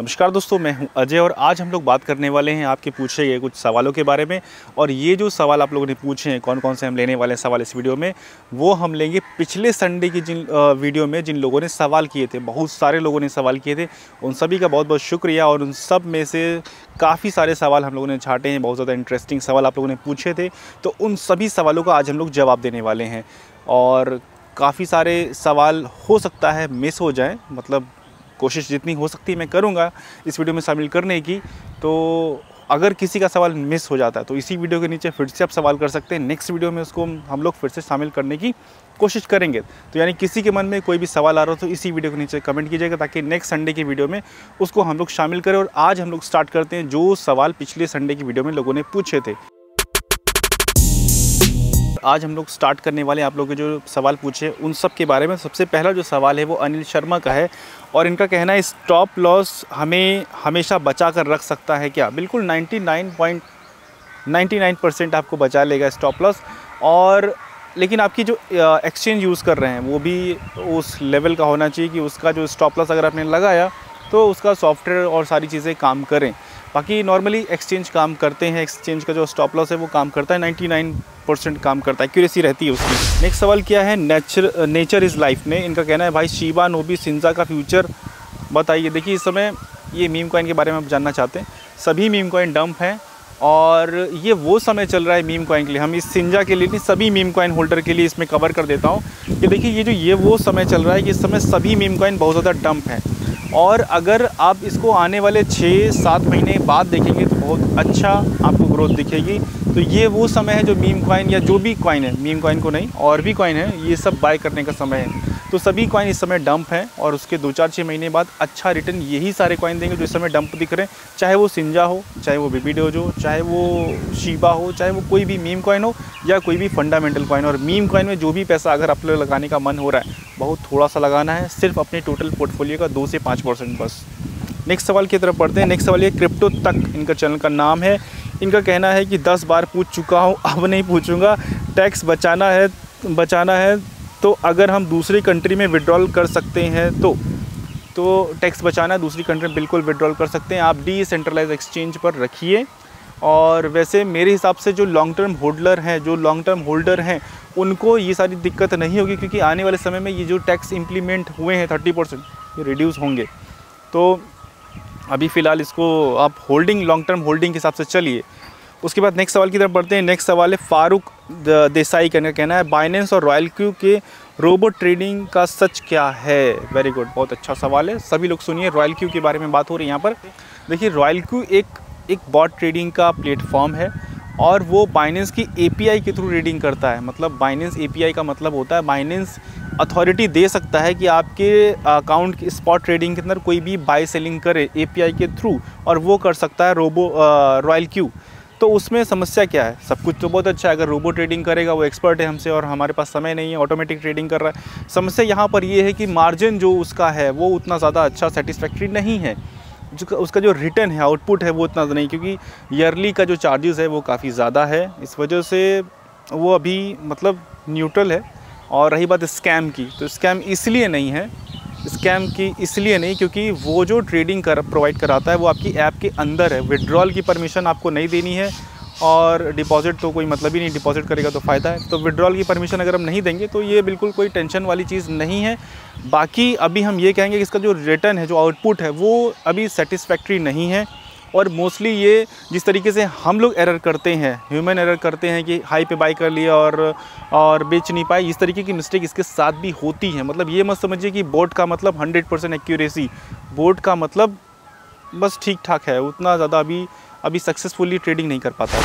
नमस्कार दोस्तों, मैं हूं अजय और आज हम लोग बात करने वाले हैं आपके पूछे गए कुछ सवालों के बारे में। और ये जो सवाल आप लोगों ने पूछे हैं, कौन कौन से हम लेने वाले हैं सवाल इस वीडियो में, वो हम लेंगे पिछले संडे की जिन वीडियो में जिन लोगों ने सवाल किए थे, बहुत सारे लोगों ने सवाल किए थे, उन सभी का बहुत बहुत शुक्रिया। और उन सब में से काफ़ी सारे सवाल हम लोगों ने छाँटे हैं, बहुत ज़्यादा इंटरेस्टिंग सवाल आप लोगों ने पूछे थे, तो उन सभी सवालों का आज हम लोग जवाब देने वाले हैं। और काफ़ी सारे सवाल हो सकता है मिस हो जाएँ, मतलब कोशिश जितनी हो सकती है मैं करूंगा इस वीडियो में शामिल करने की। तो अगर किसी का सवाल मिस हो जाता है तो इसी वीडियो के नीचे फिर से आप सवाल कर सकते हैं, नेक्स्ट वीडियो में उसको हम लोग फिर से शामिल करने की कोशिश करेंगे। तो यानी किसी के मन में कोई भी सवाल आ रहा हो तो इसी वीडियो के नीचे कमेंट कीजिएगा, ताकि नेक्स्ट संडे की वीडियो में उसको हम लोग शामिल करें। और आज हम लोग स्टार्ट करते हैं जो सवाल पिछले संडे की वीडियो में लोगों ने पूछे थे। आज हम लोग स्टार्ट करने वाले हैं आप लोगों के जो सवाल पूछे उन सब के बारे में। सबसे पहला जो सवाल है वो अनिल शर्मा का है और इनका कहना है स्टॉप लॉस हमें हमेशा बचा कर रख सकता है क्या? बिल्कुल 99.99% आपको बचा लेगा स्टॉप लॉस। और लेकिन आपकी जो एक्सचेंज यूज़ कर रहे हैं वो भी उस लेवल का होना चाहिए कि उसका जो स्टॉप लॉस अगर आपने लगाया तो उसका सॉफ्टवेयर और सारी चीज़ें काम करें। बाकी नॉर्मली एक्सचेंज काम करते हैं, एक्सचेंज का जो स्टॉप लॉस है वो काम करता है, 99% काम करता है, एक्यूरेसी रहती है उसकी। नेक्स्ट सवाल क्या है नेचर इज़ लाइफ ने, इनका कहना है भाई शिबा इनू शिंजा का फ्यूचर बताइए। देखिए इस समय ये मीम कॉइन के बारे में आप जानना चाहते हैं, सभी मीम कॉइन डंप हैं और ये वो समय चल रहा है मीम कॉइन के लिए। हम इस शिंजा के लिए नहीं, सभी मीम कॉइन होल्डर के लिए इसमें कवर कर देता हूँ कि देखिए ये जो ये वो समय चल रहा है कि इस समय सभी मीम कॉइन बहुत ज़्यादा डंप हैं। और अगर आप इसको आने वाले 6-7 महीने बाद देखेंगे तो बहुत अच्छा आपको ग्रोथ दिखेगी। तो ये वो समय है जो मीम कॉइन या जो भी कॉइन है, मीम कॉइन को नहीं और भी कॉइन है, ये सब बाय करने का समय है। तो सभी कॉइन इस समय डंप हैं और उसके 2-4-6 महीने बाद अच्छा रिटर्न यही सारे कॉइन देंगे जो इस समय डंप दिख रहे हैं, चाहे वो शिंजा हो, चाहे वो बीबी डोज हो, चाहे वो शिबा हो, चाहे वो कोई भी मीम कॉइन हो या कोई भी फंडामेंटल कॉइन। और मीम कॉइन में जो भी पैसा अगर आप लोग लगाने का मन हो रहा है, बहुत थोड़ा सा लगाना है, सिर्फ अपने टोटल पोर्टफोलियो का 2 से 5% बस। नेक्स्ट सवाल की तरफ पढ़ते हैं। नेक्स्ट सवाल ये क्रिप्टो तक इनका चैनल का नाम है, इनका कहना है कि 10 बार पूछ चुका हूँ, अब नहीं पूछूंगा। टैक्स बचाना है तो अगर हम दूसरी कंट्री में विड्रॉल कर सकते हैं तो टैक्स बचाना, दूसरी कंट्री में बिल्कुल विड्रॉल कर सकते हैं, आप डिसेंट्रलाइज एक्सचेंज पर रखिए। और वैसे मेरे हिसाब से जो लॉन्ग टर्म होल्डर हैं, जो लॉन्ग टर्म होल्डर हैं उनको ये सारी दिक्कत नहीं होगी, क्योंकि आने वाले समय में ये जो टैक्स इम्प्लीमेंट हुए हैं 30% ये रिड्यूस होंगे। तो अभी फ़िलहाल इसको आप होल्डिंग, लॉन्ग टर्म होल्डिंग के हिसाब से चलिए। उसके बाद नेक्स्ट सवाल की तरफ बढ़ते हैं। नेक्स्ट सवाल है फारूक देसाई का, कहना है बाइनेंस और रॉयल क्यू के रोबोट ट्रेडिंग का सच क्या है? वेरी गुड, बहुत अच्छा सवाल है, सभी लोग सुनिए। रॉयल क्यू के बारे में बात हो रही है यहाँ पर। देखिए रॉयल क्यू एक बॉट ट्रेडिंग का प्लेटफॉर्म है और वो बाइनेंस की एपीआई के थ्रू रीडिंग करता है। मतलब बाइनेंस एपीआई का मतलब होता है बाइनेंस अथॉरिटी दे सकता है कि आपके अकाउंट की स्पॉट ट्रेडिंग के अंदर कोई भी बाय सेलिंग करे एपीआई के थ्रू, और वो कर सकता है रॉयल क्यू। तो उसमें समस्या क्या है? सब कुछ तो बहुत अच्छा है, अगर रोबोट ट्रेडिंग करेगा, वो एक्सपर्ट है हमसे और हमारे पास समय नहीं है, ऑटोमेटिक ट्रेडिंग कर रहा है। समस्या यहाँ पर ये है कि मार्जिन जो उसका है वो उतना ज़्यादा अच्छा सेटिस्फैक्ट्री नहीं है, जो उसका जो रिटर्न है, आउटपुट है वो उतना नहीं, क्योंकि ईयरली का जो चार्जेस है वो काफ़ी ज़्यादा है, इस वजह से वो अभी मतलब न्यूट्रल है। और रही बात स्कैम की, तो स्कैम इसलिए नहीं है, स्कैम की इसलिए नहीं क्योंकि वो जो ट्रेडिंग प्रोवाइड कराता है वो आपकी ऐप के अंदर है, विड्रॉल की परमिशन आपको नहीं देनी है। और डिपॉजिट तो कोई मतलब ही नहीं, डिपॉजिट करेगा तो फ़ायदा है, तो विड्रॉल की परमिशन अगर हम नहीं देंगे तो ये बिल्कुल कोई टेंशन वाली चीज़ नहीं है। बाकी अभी हम ये कहेंगे कि इसका जो रिटर्न है, जो आउटपुट है वो अभी सेटिस्फैक्ट्री नहीं है। और मोस्टली ये जिस तरीके से हम लोग एरर करते हैं, ह्यूमन एरर करते हैं कि हाई पे बाई कर लिया और बेच नहीं पाए, इस तरीके की मिस्टेक इसके साथ भी होती है। मतलब ये मत समझिए कि बोट का मतलब 100% एक्यूरेसी, बोट का मतलब बस ठीक ठाक है, उतना ज़्यादा अभी सक्सेसफुली ट्रेडिंग नहीं कर पाता।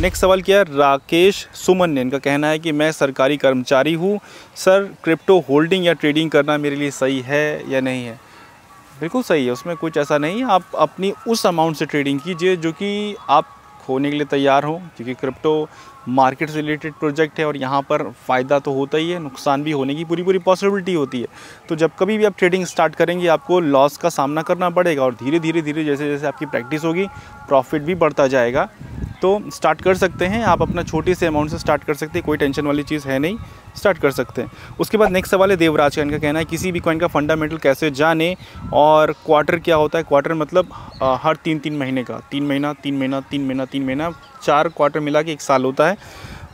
नेक्स्ट सवाल किया राकेश सुमन ने, इनका कहना है कि मैं सरकारी कर्मचारी हूँ सर, क्रिप्टो होल्डिंग या ट्रेडिंग करना मेरे लिए सही है या नहीं है? बिल्कुल सही है, उसमें कुछ ऐसा नहीं है। आप अपनी उस अमाउंट से ट्रेडिंग कीजिए जो कि आप खोने के लिए तैयार हो, क्योंकि क्रिप्टो मार्केट से रिलेटेड प्रोजेक्ट है और यहाँ पर फ़ायदा तो होता ही है, नुकसान भी होने की पूरी पॉसिबिलिटी होती है। तो जब कभी भी आप ट्रेडिंग स्टार्ट करेंगे आपको लॉस का सामना करना पड़ेगा, और धीरे धीरे जैसे जैसे आपकी प्रैक्टिस होगी प्रॉफिट भी बढ़ता जाएगा। तो स्टार्ट कर सकते हैं आप, अपना छोटी से अमाउंट से स्टार्ट कर सकते हैं, कोई टेंशन वाली चीज़ है नहीं, स्टार्ट कर सकते हैं। उसके बाद नेक्स्ट सवाल है देवराज चैन का कहना है किसी भी कॉइन का फंडामेंटल कैसे जाने और क्वार्टर क्या होता है। क्वार्टर मतलब हर तीन महीने का, तीन महीना, 4 क्वार्टर मिला के 1 साल होता है।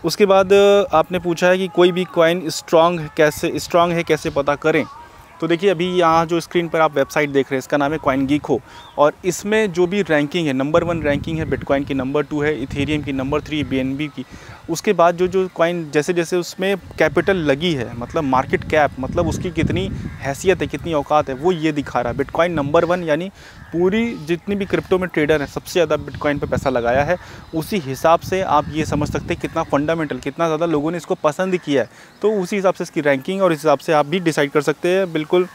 उसके बाद आपने पूछा है कि कोई भी कॉइन स्ट्रॉन्ग है कैसे पता करें। तो देखिए अभी यहाँ जो स्क्रीन पर आप वेबसाइट देख रहे हैं इसका नाम है CoinGecko, और इसमें जो भी रैंकिंग है, नंबर 1 रैंकिंग है बिटकॉइन की, नंबर 2 है इथेरियम की, नंबर 3 BNB की। उसके बाद जो कॉइन जैसे जैसे उसमें कैपिटल लगी है, मतलब मार्केट कैप, मतलब उसकी कितनी हैसियत है, कितनी औकात है, वो ये दिखा रहा है। बिटकॉइन नंबर 1 यानी पूरी जितनी भी क्रिप्टो में ट्रेडर है सबसे ज़्यादा बिटकॉइन पर पैसा लगाया है, उसी हिसाब से आप ये समझ सकते हैं कितना फंडामेंटल, कितना ज़्यादा लोगों ने इसको पसंद किया है। तो उसी हिसाब से इसकी रैंकिंग और इस हिसाब से आप भी डिसाइड कर सकते हैं, बिल्कुल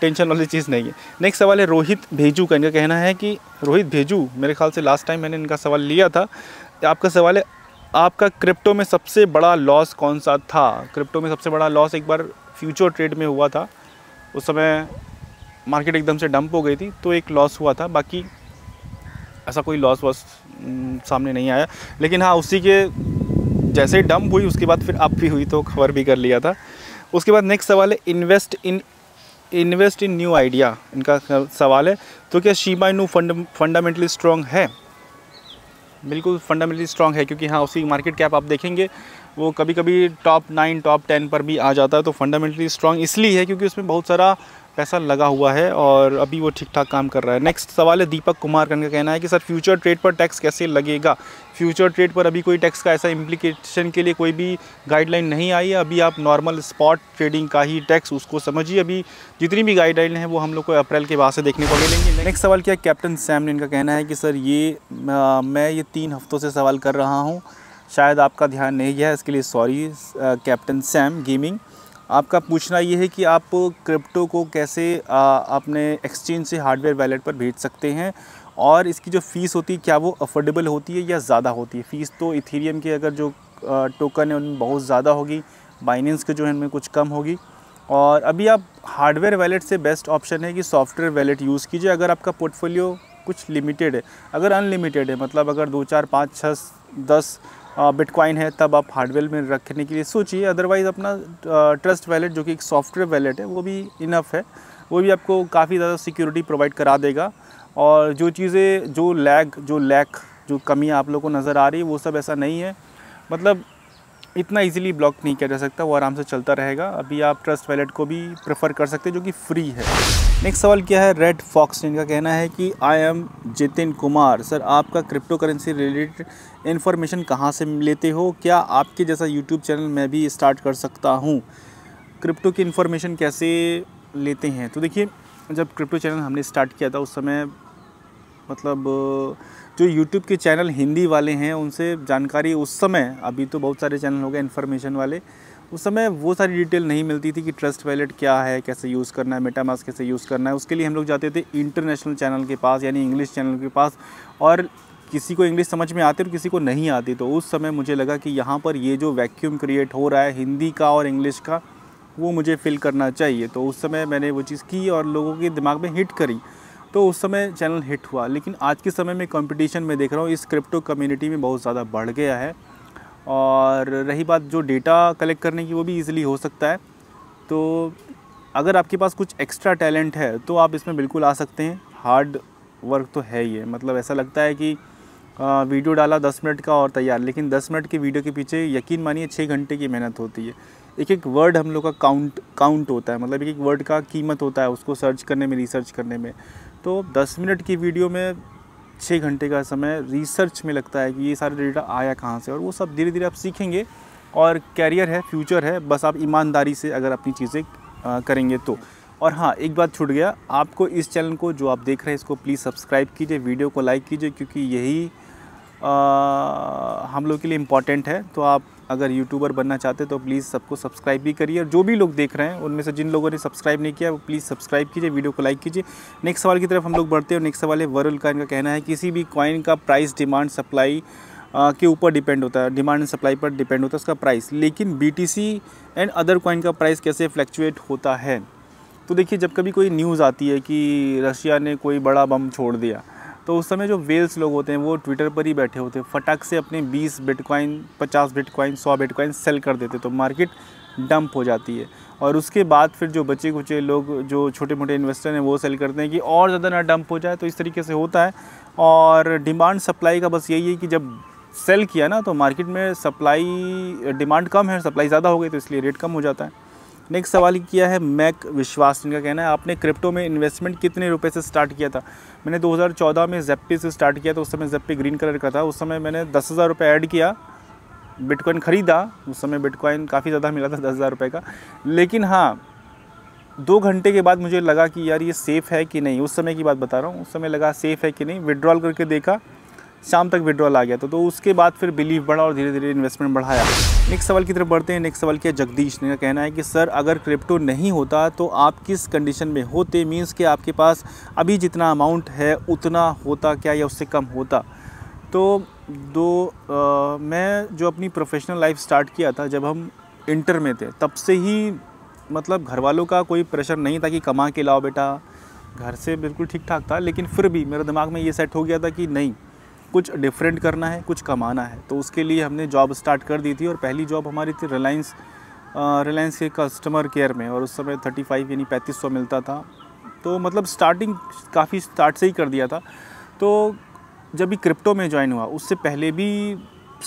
टेंशन वाली चीज़ नहीं है। नेक्स्ट सवाल है रोहित भेजू का, इनका कहना है कि रोहित भेजू, मेरे ख्याल से लास्ट टाइम मैंने इनका सवाल लिया था। आपका सवाल है आपका क्रिप्टो में सबसे बड़ा लॉस कौन सा था। क्रिप्टो में सबसे बड़ा लॉस एक बार फ्यूचर ट्रेड में हुआ था, उस समय मार्केट एकदम से डंप हो गई थी तो एक लॉस हुआ था, बाकी ऐसा कोई लॉस वॉस सामने नहीं आया। लेकिन हाँ, उसी के जैसे डंप हुई उसके बाद फिर अप भी हुई तो खबर भी कर लिया था। उसके बाद नेक्स्ट सवाल है इन्वेस्ट इन न्यू आइडिया, इनका सवाल है तो क्या शिबा इनू फंडामेंटली स्ट्रॉन्ग है। बिल्कुल फंडामेंटली स्ट्रॉन्ग है, क्योंकि हाँ उसकी मार्केट कैप आप देखेंगे वो कभी कभी टॉप 9, टॉप 10 पर भी आ जाता है। तो फंडामेंटली स्ट्रॉन्ग इसलिए है क्योंकि उसमें बहुत सारा पैसा लगा हुआ है और अभी वो ठीक ठाक काम कर रहा है। नेक्स्ट सवाल है दीपक कुमार का, इनका कहना है कि सर फ्यूचर ट्रेड पर टैक्स कैसे लगेगा। फ्यूचर ट्रेड पर अभी कोई टैक्स का ऐसा इम्प्लीकेशन के लिए कोई भी गाइडलाइन नहीं आई है। अभी आप नॉर्मल स्पॉट ट्रेडिंग का ही टैक्स उसको समझिए। अभी जितनी भी गाइडलाइन है वो हम लोग को अप्रैल के बाद से देखने को मिलेंगी। नेक्स्ट सवाल क्या है कैप्टन सैमलिन का कहना है कि सर मैं 3 हफ्तों से सवाल कर रहा हूँ, शायद आपका ध्यान नहीं गया, इसके लिए सॉरी कैप्टन सैम गेमिंग। आपका पूछना ये है कि आप क्रिप्टो को कैसे अपने एक्सचेंज से हार्डवेयर वैलेट पर भेज सकते हैं और इसकी जो फ़ीस होती है क्या वो अफोर्डेबल होती है या ज़्यादा होती है। फ़ीस तो इथेरियम के अगर जो टोकन है उनमें बहुत ज़्यादा होगी, बाइनेंस के जो है उनमें कुछ कम होगी। और अभी आप हार्डवेयर वैलेट से बेस्ट ऑप्शन है कि सॉफ्टवेयर वैलेट यूज़ कीजिए अगर आपका पोर्टफोलियो कुछ लिमिटेड है। अगर अनलिमिटेड है, मतलब अगर 2, 4, 5, 6, 10 बिटकॉइन है, तब आप हार्डवेयर में रखने के लिए सोचिए। अदरवाइज़ अपना ट्रस्ट वैलेट जो कि एक सॉफ्टवेयर वैलेट है वो भी इनफ है, वो भी आपको काफ़ी ज़्यादा सिक्योरिटी प्रोवाइड करा देगा। और जो चीज़ें जो कमियां आप लोगों को नज़र आ रही है वो सब ऐसा नहीं है, मतलब इतना इजीली ब्लॉक नहीं किया जा सकता, वो आराम से चलता रहेगा। अभी आप ट्रस्ट वैलेट को भी प्रेफर कर सकते हैं जो कि फ्री है। नेक्स्ट सवाल क्या है रेड फॉक्स, इनका कहना है कि I am Jatin Kumar, sir आपका क्रिप्टो करेंसी रिलेटेड इन्फॉर्मेशन कहाँ से लेते हो, क्या आपके जैसा यूट्यूब चैनल मैं भी स्टार्ट कर सकता हूँ। क्रिप्टो की इन्फॉर्मेशन कैसे लेते हैं, तो देखिए जब क्रिप्टो चैनल हमने स्टार्ट किया था उस समय मतलब जो YouTube के चैनल हिंदी वाले हैं उनसे जानकारी उस समय, अभी तो बहुत सारे चैनल हो गए इन्फॉर्मेशन वाले, उस समय वो सारी डिटेल नहीं मिलती थी कि ट्रस्ट वैलेट क्या है, कैसे यूज़ करना है, मेटामास्क कैसे यूज़ करना है। उसके लिए हम लोग जाते थे इंटरनेशनल चैनल के पास, यानी इंग्लिश चैनल के पास, और किसी को इंग्लिश समझ में आती और किसी को नहीं आती। तो उस समय मुझे लगा कि यहाँ पर ये जो वैक्यूम क्रिएट हो रहा है हिंदी का और इंग्लिश का, वो मुझे फिल करना चाहिए। तो उस समय मैंने वो चीज़ की और लोगों के दिमाग में हिट करी, तो उस समय चैनल हिट हुआ। लेकिन आज के समय में कंपटीशन में देख रहा हूँ इस क्रिप्टो कम्युनिटी में बहुत ज़्यादा बढ़ गया है, और रही बात जो डेटा कलेक्ट करने की वो भी ईज़िली हो सकता है। तो अगर आपके पास कुछ एक्स्ट्रा टैलेंट है तो आप इसमें बिल्कुल आ सकते हैं। हार्ड वर्क तो है ये, मतलब ऐसा लगता है कि वीडियो डाला 10 मिनट का और तैयार, लेकिन 10 मिनट की वीडियो के पीछे यकीन मानिए 6 घंटे की मेहनत होती है। एक वर्ड हम लोग का काउंट होता है, मतलब एक वर्ड का कीमत होता है उसको सर्च करने में, रिसर्च करने में। तो 10 मिनट की वीडियो में 6 घंटे का समय रिसर्च में लगता है कि ये सारा डेटा आया कहाँ से, और वो सब धीरे धीरे आप सीखेंगे। और कैरियर है, फ्यूचर है, बस आप ईमानदारी से अगर अपनी चीज़ें करेंगे तो। और हाँ, एक बात छूट गया, आपको इस चैनल को जो आप देख रहे हैं इसको प्लीज़ सब्सक्राइब कीजिए, वीडियो को लाइक कीजिए, क्योंकि यही हम लोग के लिए इम्पॉर्टेंट है। तो आप अगर यूट्यूबर बनना चाहते हैं तो प्लीज़ सबको सब्सक्राइब भी करिए, और जो भी लोग देख रहे हैं उनमें से जिन लोगों ने सब्सक्राइब नहीं किया वो प्लीज़ सब्सक्राइब कीजिए, वीडियो को लाइक कीजिए। नेक्स्ट सवाल की तरफ हम लोग बढ़ते हैं। नेक्स्ट सवाल है वरुल का, इनका कहना है किसी भी कॉइन का प्राइस डिमांड सप्लाई के ऊपर डिपेंड होता है, डिमांड एंड सप्लाई पर डिपेंड होता है उसका प्राइस, लेकिन BTC एंड अदर कॉइन का प्राइस कैसे फ्लैक्चुएट होता है। तो देखिए जब कभी कोई न्यूज़ आती है कि रशिया ने कोई बड़ा बम छोड़ दिया तो उस समय जो वेल्स लोग होते हैं वो ट्विटर पर ही बैठे होते हैं, फटाक से अपने 20 बिटकॉइन, 50 बिटकॉइन, 100 बिटकॉइन सेल कर देते, तो मार्केट डंप हो जाती है। और उसके बाद फिर जो बचे कुचे लोग, जो छोटे मोटे इन्वेस्टर हैं, वो सेल करते हैं कि और ज़्यादा ना डंप हो जाए। तो इस तरीके से होता है। और डिमांड सप्लाई का बस यही है कि जब सेल किया ना तो मार्केट में सप्लाई, डिमांड कम है, सप्लाई ज़्यादा हो गई तो इसलिए रेट कम हो जाता है। नेक्स्ट सवाल किया है मैक विश्वास, जिनका कहना है आपने क्रिप्टो में इन्वेस्टमेंट कितने रुपए से स्टार्ट किया था। मैंने 2014 में जेप्पी से स्टार्ट किया था। उस समय जेप्पी ग्रीन कलर का था। उस समय मैंने 10,000 रुपये ऐड किया, बिटकॉइन ख़रीदा। उस समय बिटकॉइन काफ़ी ज़्यादा मिला था 10,000 रुपये का। लेकिन हाँ, 2 घंटे के बाद मुझे लगा कि यार ये सेफ़ है कि नहीं। उस समय की बात बता रहा हूँ, उस समय लगा सेफ़ है कि नहीं। विड्रॉल करके देखा, शाम तक विड्रॉल आ गया। तो उसके बाद फिर बिलीव बढ़ा और धीरे धीरे इन्वेस्टमेंट बढ़ाया। नेक्स्ट सवाल की तरफ बढ़ते हैं। नेक्स्ट सवाल किया जगदीश ने, कहना है कि सर अगर क्रिप्टो नहीं होता तो आप किस कंडीशन में होते, मीन्स कि आपके पास अभी जितना अमाउंट है उतना होता क्या या उससे कम होता। तो मैं जो अपनी प्रोफेशनल लाइफ स्टार्ट किया था जब हम इंटर में थे, तब से ही मतलब घर वालों का कोई प्रेशर नहीं था कि कमा के लाओ बेटा, घर से बिल्कुल ठीक ठाक था। लेकिन फिर भी मेरे दिमाग में ये सेट हो गया था कि नहीं, कुछ डिफरेंट करना है, कुछ कमाना है। तो उसके लिए हमने जॉब स्टार्ट कर दी थी और पहली जॉब हमारी थी रिलायंस के कस्टमर केयर में। और उस समय 35 यानी 3500 मिलता था। तो मतलब स्टार्टिंग काफ़ी स्टार्ट से ही कर दिया था। तो जब भी क्रिप्टो में ज्वाइन हुआ, उससे पहले भी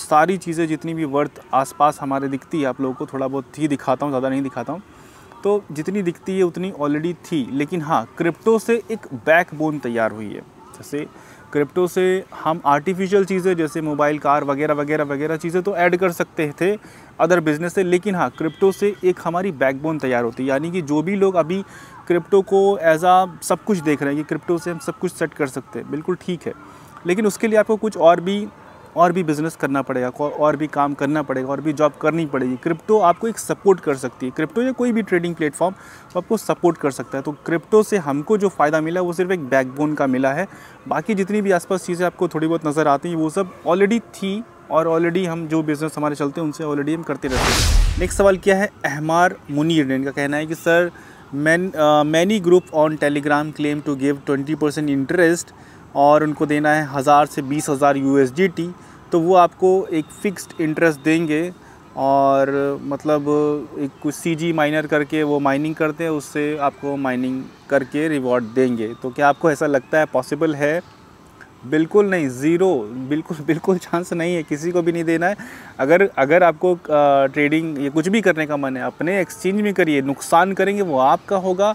सारी चीज़ें जितनी भी वर्थ आसपास हमारे दिखती है, आप लोगों को थोड़ा बहुत ही दिखाता हूँ, ज़्यादा नहीं दिखाता हूँ, तो जितनी दिखती है उतनी ऑलरेडी थी। लेकिन हाँ, क्रिप्टो से एक बैकबोन तैयार हुई है। जैसे क्रिप्टो से हम आर्टिफिशियल चीज़ें जैसे मोबाइल, कार वगैरह वगैरह वगैरह चीज़ें तो ऐड कर सकते थे अदर बिजनेस से, लेकिन हाँ, क्रिप्टो से एक हमारी बैकबोन तैयार होती है। यानी कि जो भी लोग अभी क्रिप्टो को एज आ सब कुछ देख रहे हैं कि क्रिप्टो से हम सब कुछ सेट कर सकते हैं, बिल्कुल ठीक है, लेकिन उसके लिए आपको कुछ और भी बिज़नेस करना पड़ेगा, और भी काम करना पड़ेगा, और भी जॉब करनी पड़ेगी। क्रिप्टो आपको एक सपोर्ट कर सकती है। क्रिप्टो या कोई भी ट्रेडिंग प्लेटफॉर्म तो आपको सपोर्ट कर सकता है। तो क्रिप्टो से हमको जो फ़ायदा मिला वो सिर्फ एक बैकबोन का मिला है। बाकी जितनी भी आसपास चीज़ें आपको थोड़ी बहुत नज़र आती हैं वो सब ऑलरेडी थी, और ऑलरेडी हम जो बिज़नेस हमारे चलते हैं उनसे ऑलरेडी हम करते रहते हैं। नेक्स्ट सवाल क्या है अहमार मुनीर ने, इनका कहना है कि sir many group on Telegram claim to give 20% interest और उनको देना है 1000 से 20,000 USDT। तो वो आपको एक फ़िक्स्ड इंटरेस्ट देंगे और मतलब एक कुछ CG माइनर करके वो माइनिंग करते हैं, उससे आपको माइनिंग करके रिवॉर्ड देंगे। तो क्या आपको ऐसा लगता है पॉसिबल है? बिल्कुल नहीं, ज़ीरो, बिल्कुल चांस नहीं है, किसी को भी नहीं देना है। अगर आपको ट्रेडिंग या कुछ भी करने का मन है, अपने एक्सचेंज में करिए। नुकसान करेंगे वो आपका होगा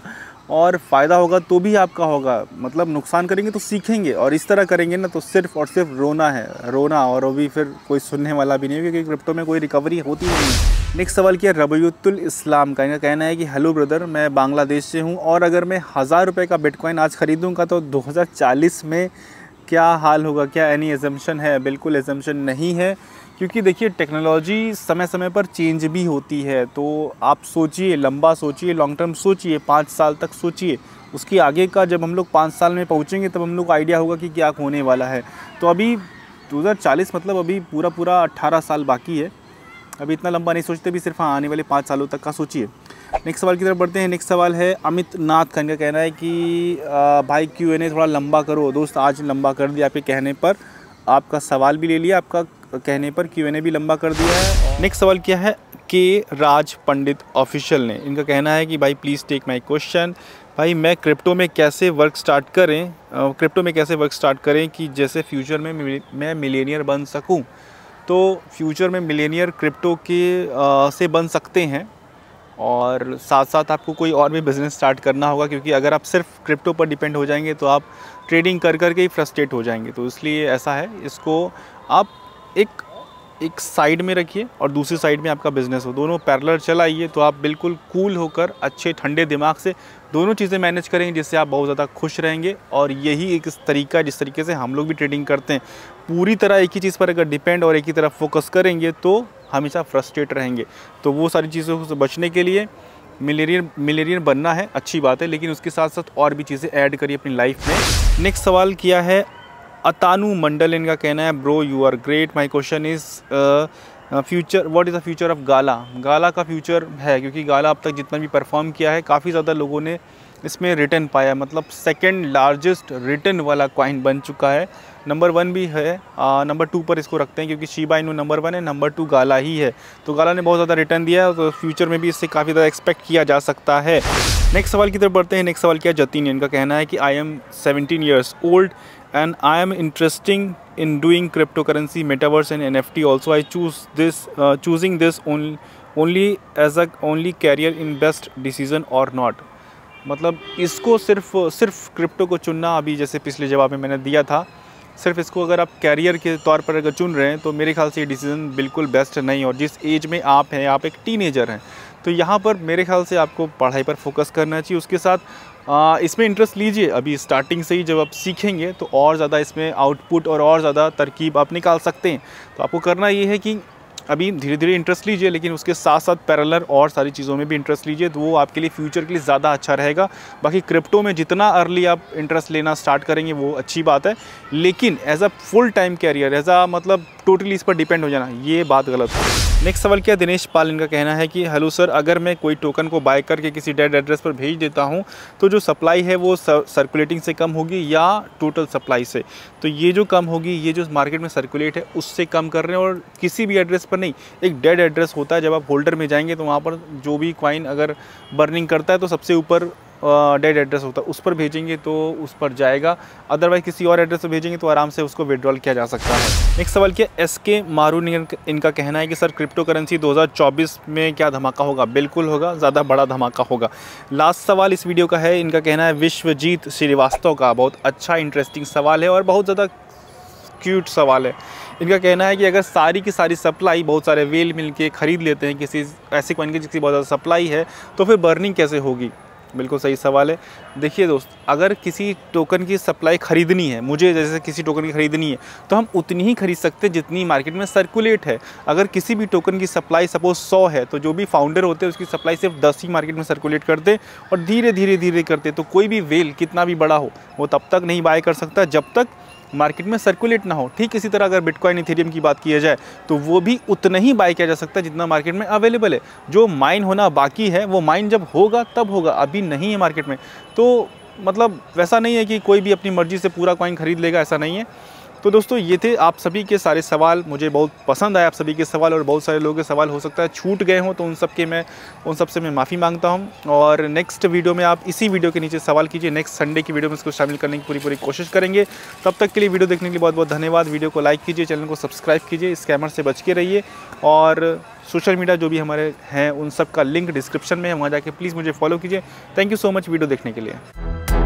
और फ़ायदा होगा तो भी आपका होगा। मतलब नुकसान करेंगे तो सीखेंगे, और इस तरह करेंगे ना तो सिर्फ़ और सिर्फ रोना है, रोना, और वो भी फिर कोई सुनने वाला भी नहीं, क्योंकि क्रिप्टो में कोई रिकवरी होती नहीं। नेक्स्ट सवाल किया रबयुत्तुल इस्लाम का, इनका कहना है कि हेलो ब्रदर, मैं बांग्लादेश से हूँ और अगर मैं 1000 रुपये का बिटकॉइन आज ख़रीदूँगा तो 2040 में क्या हाल होगा, क्या एनी एजम्पशन है? बिल्कुल एजम्पशन नहीं है, क्योंकि देखिए टेक्नोलॉजी समय समय पर चेंज भी होती है। तो आप सोचिए, लंबा सोचिए, लॉन्ग टर्म सोचिए, 5 साल तक सोचिए। उसके आगे का जब हम लोग 5 साल में पहुँचेंगे तब हम लोग आइडिया होगा कि क्या होने वाला है। तो अभी 2040 मतलब अभी पूरा 18 साल बाकी है, अभी इतना लंबा नहीं सोचते भी, सिर्फ हाँ आने वाले 5 सालों तक का सोचिए। नेक्स्ट सवाल की तरफ बढ़ते हैं। नेक्स्ट सवाल है अमित नाथ खान का, कहना है कि भाई Q&A थोड़ा लंबा करो। दोस्त आज लंबा कर दिया आपके कहने पर, आपका सवाल भी ले लिया, आपका कहने पर Q&A भी लंबा कर दिया है। नेक्स्ट सवाल क्या है के राज पंडित ऑफिशियल ने, इनका कहना है कि भाई प्लीज़ टेक माय क्वेश्चन। भाई मैं क्रिप्टो में कैसे वर्क स्टार्ट करें, कि जैसे फ्यूचर में मैं मिलेनियर बन सकूं। तो फ्यूचर में मिलेनियर क्रिप्टो के से बन सकते हैं, और साथ साथ आपको कोई और भी बिज़नेस स्टार्ट करना होगा, क्योंकि अगर आप सिर्फ क्रिप्टो पर डिपेंड हो जाएंगे तो आप ट्रेडिंग कर करके ही फ्रस्ट्रेट हो जाएंगे। तो इसलिए ऐसा है, इसको आप एक साइड में रखिए और दूसरी साइड में आपका बिज़नेस हो, दोनों पैरेलल चलाइए। तो आप बिल्कुल कूल होकर अच्छे ठंडे दिमाग से दोनों चीज़ें मैनेज करेंगे, जिससे आप बहुत ज़्यादा खुश रहेंगे। और यही एक तरीका जिस तरीके से हम लोग भी ट्रेडिंग करते हैं, पूरी तरह एक ही चीज़ पर अगर डिपेंड और एक ही तरफ फोकस करेंगे तो हमेशा फ्रस्ट्रेट रहेंगे। तो वो सारी चीज़ों से बचने के लिए मिलेनियर बनना है, अच्छी बात है, लेकिन उसके साथ साथ और भी चीज़ें ऐड करिए अपनी लाइफ में। नेक्स्ट सवाल किया है अतानु मंडल, इनका कहना है bro you are great, my question is future, what is the future of Gala. Gala का फ्यूचर है, क्योंकि गाला अब तक जितना भी परफॉर्म किया है काफ़ी ज़्यादा लोगों ने इसमें रिटर्न पाया, मतलब सेकंड लार्जेस्ट रिटर्न वाला कॉइन बन चुका है। नंबर वन भी है, नंबर टू पर इसको रखते हैं क्योंकि शिबा इनु नंबर वन है, नंबर टू गाला ही है। तो गाला ने बहुत ज़्यादा रिटर्न दिया है, तो फ्यूचर में भी इससे काफ़ी ज़्यादा एक्सपेक्ट किया जा सकता है। नेक्स्ट सवाल की तरफ बढ़ते हैं। नेक्स्ट सवाल क्या है, जतिन, इनका कहना है कि I am 17 years old and I am interested in doing cryptocurrency, metaverse and NFT also. I choose this choosing this only as a career in best decision or not. मतलब इसको सिर्फ क्रिप्टो को चुनना, अभी जैसे पिछले जवाब में मैंने दिया था, सिर्फ इसको अगर आप कैरियर के तौर पर अगर चुन रहे हैं तो मेरे ख्याल से ये डिसीज़न बिल्कुल बेस्ट नहीं। और जिस एज में आप हैं, आप एक टीनेजर हैं, तो यहाँ पर मेरे ख्याल से आपको पढ़ाई पर फोकस करना चाहिए। उसके साथ इसमें इंटरेस्ट लीजिए अभी स्टार्टिंग से ही, जब आप सीखेंगे तो और ज़्यादा इसमें आउटपुट और ज़्यादा तरकीब आप निकाल सकते हैं। तो आपको करना ये है कि अभी धीरे धीरे इंटरेस्ट लीजिए, लेकिन उसके साथ साथ पैरेलल और सारी चीज़ों में भी इंटरेस्ट लीजिए, तो वो आपके लिए फ्यूचर के लिए ज़्यादा अच्छा रहेगा। बाकी क्रिप्टो में जितना अर्ली आप इंटरेस्ट लेना स्टार्ट करेंगे वो अच्छी बात है, लेकिन as a full time career, as a मतलब टोटली इस पर डिपेंड हो जाना, ये बात गलत है। नेक्स्ट सवाल क्या, दिनेश पाल, इनका कहना है कि हेलो सर, अगर मैं कोई टोकन को बाय करके किसी डेड एड्रेस पर भेज देता हूं तो जो सप्लाई है वो सर्कुलेटिंग से कम होगी या टोटल सप्लाई से? तो ये जो कम होगी, ये जो मार्केट में सर्कुलेट है उससे कम कर रहे हैं, और किसी भी एड्रेस पर नहीं, एक डेड एड्रेस होता है, जब आप होल्डर में जाएंगे तो वहाँ पर जो भी कॉइन अगर बर्निंग करता है तो सबसे ऊपर डेड एड्रेस होता है, उस पर भेजेंगे तो उस पर जाएगा, अदरवाइज किसी और एड्रेस पर भेजेंगे तो आराम से उसको विड्रॉल किया जा सकता है। नेक्स्ट सवाल क्या, एसके मारून, इनका कहना है कि सर क्रिप्टो करेंसी 2024 में क्या धमाका होगा? बिल्कुल होगा, ज़्यादा बड़ा धमाका होगा। लास्ट सवाल इस वीडियो का है, इनका कहना है विश्वजीत श्रीवास्तव का, बहुत अच्छा इंटरेस्टिंग सवाल है और बहुत ज़्यादा क्यूट सवाल है। इनका कहना है कि अगर सारी की सारी सप्लाई बहुत सारे वेल मिल के ख़रीद लेते हैं किसी ऐसे कॉइन की जिसकी बहुत ज़्यादा सप्लाई है, तो फिर बर्निंग कैसे होगी? बिल्कुल सही सवाल है। देखिए दोस्त, अगर किसी टोकन की सप्लाई खरीदनी है, मुझे जैसे किसी टोकन की खरीदनी है, तो हम उतनी ही खरीद सकते हैं जितनी मार्केट में सर्कुलेट है। अगर किसी भी टोकन की सप्लाई सपोज 100 है, तो जो भी फाउंडर होते हैं उसकी सप्लाई सिर्फ 10 ही मार्केट में सर्कुलेट करते और धीरे धीरे धीरे करते, तो कोई भी वेल कितना भी बड़ा हो वो तब तक नहीं बाय कर सकता जब तक मार्केट में सर्कुलेट ना हो। ठीक इसी तरह अगर बिटकॉइन इथेरियम की बात किया जाए तो वो भी उतना ही बाय किया जा सकता है जितना मार्केट में अवेलेबल है। जो माइन होना बाकी है वो माइन जब होगा तब होगा, अभी नहीं है मार्केट में। तो मतलब वैसा नहीं है कि कोई भी अपनी मर्ज़ी से पूरा कॉइन खरीद लेगा, ऐसा नहीं है। तो दोस्तों ये थे आप सभी के सारे सवाल, मुझे बहुत पसंद आए आप सभी के सवाल, और बहुत सारे लोगों के सवाल हो सकता है छूट गए हों तो उन सब से मैं माफ़ी मांगता हूं। और नेक्स्ट वीडियो में आप इसी वीडियो के नीचे सवाल कीजिए, नेक्स्ट संडे की वीडियो में इसको शामिल करने की पूरी कोशिश करेंगे। तब तक के लिए वीडियो देखने के लिए बहुत बहुत धन्यवाद। वीडियो को लाइक कीजिए, चैनल को सब्सक्राइब कीजिए, स्कैमर से बच के रहिए, और सोशल मीडिया जो भी हमारे हैं उन सब का लिंक डिस्क्रिप्शन में है, वहाँ जाके प्लीज़ मुझे फॉलो कीजिए। Thank you so much video देखने के लिए।